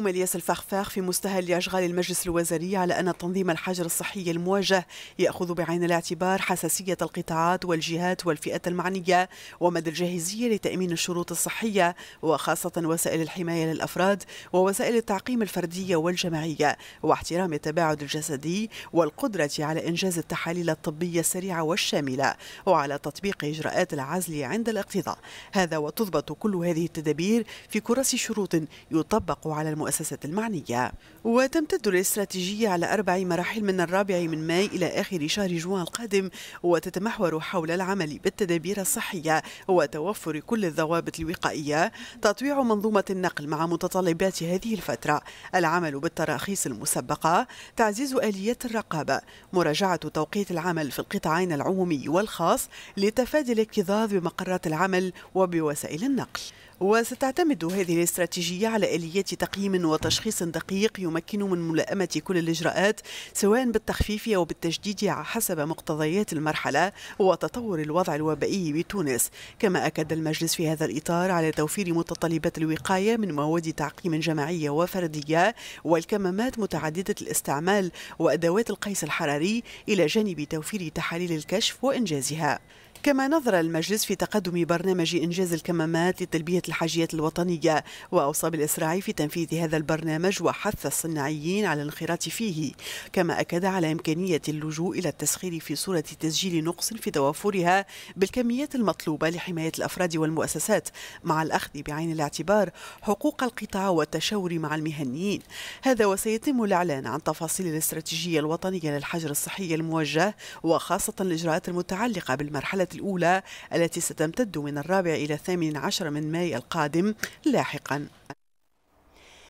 إلياس الفخفاخ في مستهل أشغال المجلس الوزاري على أن تنظيم الحجر الصحي الموجه يأخذ بعين الاعتبار حساسية القطاعات والجهات والفئات المعنية ومدى الجاهزية لتأمين الشروط الصحية وخاصة وسائل الحماية للأفراد ووسائل التعقيم الفردية والجماعية واحترام التباعد الجسدي والقدرة على إنجاز التحاليل الطبية السريعة والشاملة وعلى تطبيق إجراءات العزل عند الاقتضاء. هذا وتضبط كل هذه التدابير في كرس شروط يطبق على المؤسسات المعنية. وتمتد الاستراتيجية على 4 مراحل من الرابع من ماي إلى آخر شهر جوان القادم، وتتمحور حول العمل بالتدابير الصحية وتوفر كل الضوابط الوقائية، تطويع منظومة النقل مع متطلبات هذه الفترة، العمل بالتراخيص المسبقة، تعزيز آليات الرقابة، مراجعة توقيت العمل في القطاعين العمومي والخاص لتفادي الاكتظاظ بمقرات العمل وبوسائل النقل. وستعتمد هذه الاستراتيجية على آليات تقييم وتشخيص دقيق يمكن من ملائمة كل الإجراءات سواء بالتخفيف أو بالتجديد حسب مقتضيات المرحلة وتطور الوضع الوبائي بتونس. كما أكد المجلس في هذا الإطار على توفير متطلبات الوقاية من مواد تعقيم جماعية وفردية والكمامات متعددة الاستعمال وأدوات القيس الحراري إلى جانب توفير تحاليل الكشف وإنجازها. كما نظر المجلس في تقدم برنامج إنجاز الكمامات لتلبية الحاجيات الوطنية، وأوصى بالإسراع في تنفيذ هذا البرنامج وحث الصناعيين على الانخراط فيه. كما أكد على إمكانية اللجوء إلى التسخير في صورة تسجيل نقص في توافرها بالكميات المطلوبة لحماية الأفراد والمؤسسات، مع الأخذ بعين الاعتبار حقوق القطاع والتشاور مع المهنيين. هذا وسيتم الإعلان عن تفاصيل الاستراتيجية الوطنية للحجر الصحي الموجه وخاصة الإجراءات المتعلقة بالمرحلة الأولى التي ستمتد من الرابع إلى 18 من ماي القادم لاحقا.